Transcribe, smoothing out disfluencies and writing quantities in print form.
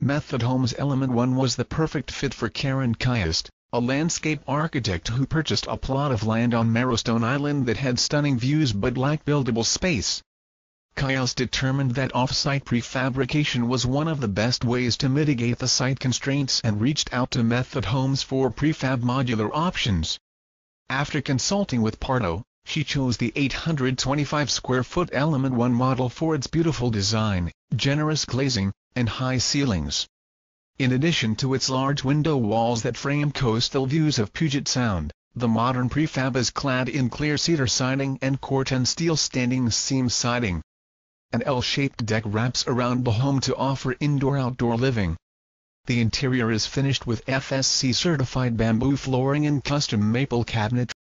Method Homes Element 1 was the perfect fit for Karen Kiest, a landscape architect who purchased a plot of land on Marrowstone Island that had stunning views but lacked buildable space. Kiest determined that off-site prefabrication was one of the best ways to mitigate the site constraints and reached out to Method Homes for prefab modular options. After consulting with Pardo, she chose the 825-square-foot Element 1 model for its beautiful design, generous glazing, and high ceilings. In addition to its large window walls that frame coastal views of Puget Sound, the modern prefab is clad in clear cedar siding and Corten steel standing seam siding. An L-shaped deck wraps around the home to offer indoor-outdoor living. The interior is finished with FSC-certified bamboo flooring and custom maple cabinetry.